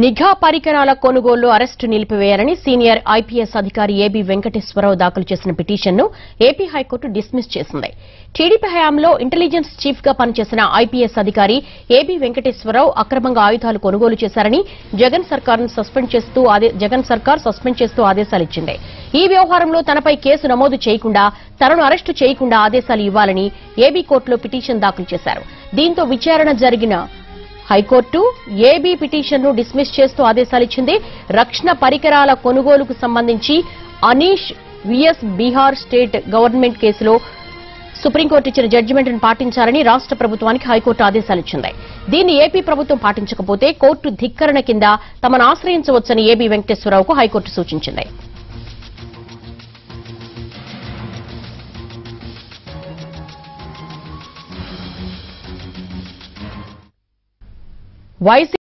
నిఘా పరికరాల కొనుగోలు అరెస్టు నిలిపివేయాలని సీనియర్ ఐపీఎస్ అధికారి ఏబీ వెంకటేశ్వర రావు దాఖలు చేసిన పిటిషన్ను ఏపీ హైకోర్టు డిస్మిస్ చేసింది. టీడీపీ హయాంలో ఇంటెలిజెన్స్ చీఫ్గా పనిచేసిన ఐపీఎస్ అధికారి ఏబీ వెంకటేశ్వరరావు అక్రమంగా ఆయుధాలు కొనుగోలు చేశారని జగన్ సర్కార్ సస్పెండ్ చేస్తూ ఆదేశాలిచ్చింది. ఈ వ్యవహారంలో తనపై కేసు నమోదు చేయకుండా తనను అరెస్టు చేయకుండా ఆదేశాలు ఇవ్వాలని ఏబీ కోర్టులో పిటిషన్ దాఖలు చేశారు. దీంతో విచారణ జరిగిన హైకోర్టు ఏబీ పిటిషన్ను డిస్మిస్ చేస్తూ ఆదేశాలిచ్చింది. రక్షణ పరికరాల కొనుగోలుకు సంబంధించి Anish vs Bihar state government కేసులో సుప్రీంకోర్టు ఇచ్చిన జడ్జిమెంట్ను పాటించాలని రాష్ట ప్రభుత్వానికి హైకోర్టు ఆదేశాలిచ్చింది. దీన్ని ఏపీ ప్రభుత్వం పాటించకపోతే కోర్టు ధిక్కరణ కింద తమను ఆశ్రయించవచ్చని ఏబీ వెంకటేశ్వరరావుకు హైకోర్టు సూచించింది. Why is